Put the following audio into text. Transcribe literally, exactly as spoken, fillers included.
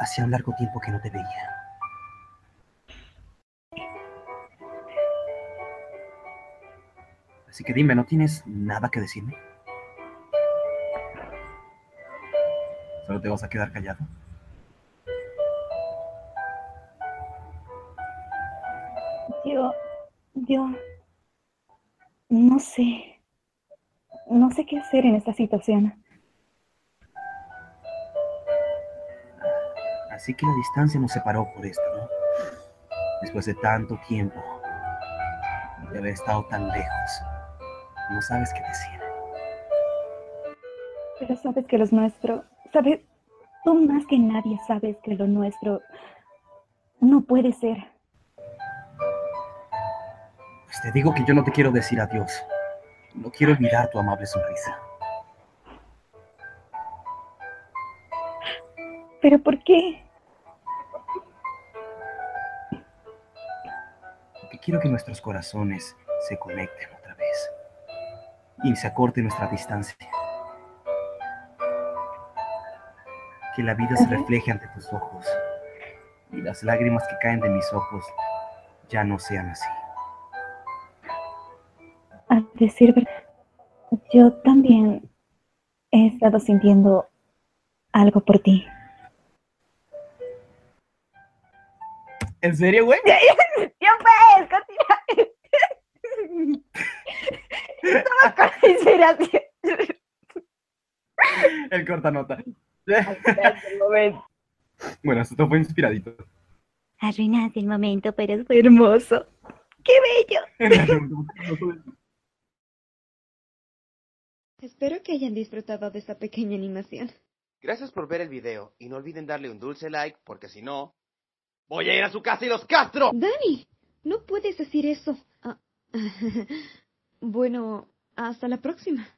Hacía un largo tiempo que no te veía. Así que dime, ¿no tienes nada que decirme? ¿Solo te vas a quedar callado? Yo... yo... no sé... no sé qué hacer en esta situación. Así que la distancia nos separó por esto, ¿no? Después de tanto tiempo, de haber estado tan lejos, no sabes qué decir. Pero sabes que los nuestros... sabes, tú más que nadie sabes que lo nuestro no puede ser. Pues te digo que yo no te quiero decir adiós. No quiero olvidar tu amable sonrisa. ¿Pero por qué? Porque quiero que nuestros corazones se conecten otra vez y se acorte nuestra distancia. Que la vida se refleje ante tus ojos y las lágrimas que caen de mis ojos ya no sean así. A decir verdad, yo también he estado sintiendo algo por ti. ¿En serio, güey? ¡Ya, ya, ya pues! ¡Continúa! Estaba con la inspiración. El cortanota. Bueno, esto fue inspiradito. Arruinaste el momento, pero fue hermoso. ¡Qué bello! Espero que hayan disfrutado de esta pequeña animación. Gracias por ver el video, y no olviden darle un dulce like, porque si no... ¡voy a ir a su casa y los castro! ¡Dani! No puedes decir eso. Ah, bueno, hasta la próxima.